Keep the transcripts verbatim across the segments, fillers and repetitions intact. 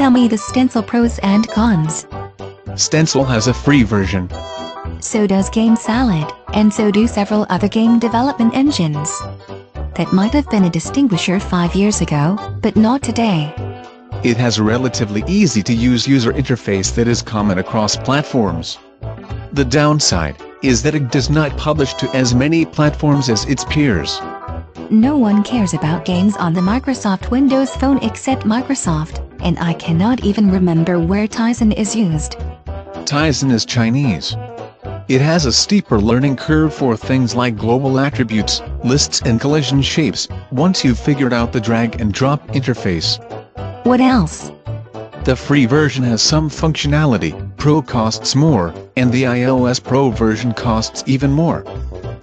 Tell me the Stencyl pros and cons. Stencyl has a free version. So does GameSalad, and so do several other game development engines. That might have been a distinguisher five years ago, but not today. It has a relatively easy-to-use user interface that is common across platforms. The downside is that it does not publish to as many platforms as its peers. No one cares about games on the Microsoft Windows phone except Microsoft, and I cannot even remember where Tizen is used. Tizen is Chinese. It has a steeper learning curve for things like global attributes, lists and collision shapes, once you've figured out the drag and drop interface. What else? The free version has some functionality, Pro costs more, and the iOS Pro version costs even more.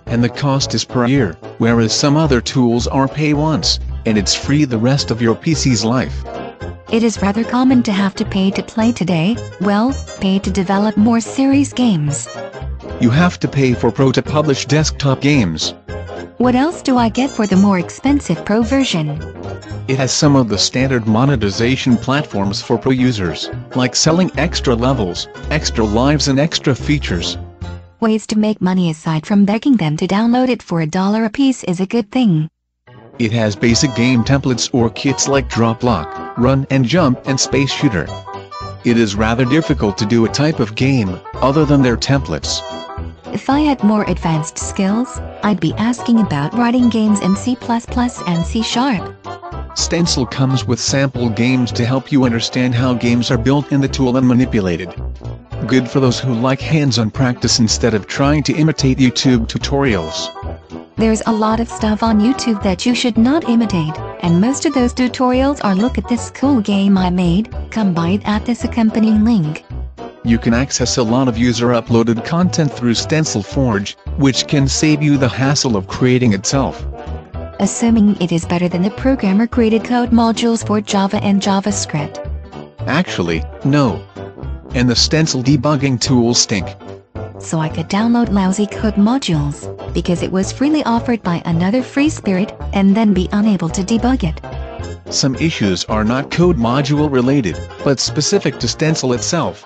And the cost is per year, whereas some other tools are pay once, and it's free the rest of your P C's life. It is rather common to have to pay to play today, well, pay to develop more serious games. You have to pay for Pro to publish desktop games. What else do I get for the more expensive Pro version? It has some of the standard monetization platforms for Pro users, like selling extra levels, extra lives and extra features. Ways to make money aside from begging them to download it for a dollar apiece is a good thing. It has basic game templates or kits like drop block, run and jump and space shooter. It is rather difficult to do a type of game, other than their templates. If I had more advanced skills, I'd be asking about writing games in C plus plus and C sharp. Stencyl comes with sample games to help you understand how games are built in the tool and manipulated. Good for those who like hands-on practice instead of trying to imitate YouTube tutorials. There's a lot of stuff on YouTube that you should not imitate, and most of those tutorials are "Look at this cool game I made, come buy it at this accompanying link." You can access a lot of user-uploaded content through Stencyl Forge, which can save you the hassle of creating itself. Assuming it is better than the programmer-created code modules for Java and JavaScript. Actually, no. And the Stencyl debugging tools stink. So I could download lousy code modules, because it was freely offered by another free spirit, and then be unable to debug it. Some issues are not code module related, but specific to Stencyl itself.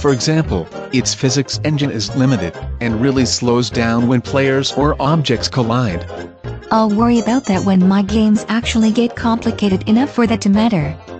For example, its physics engine is limited, and really slows down when players or objects collide. I'll worry about that when my games actually get complicated enough for that to matter.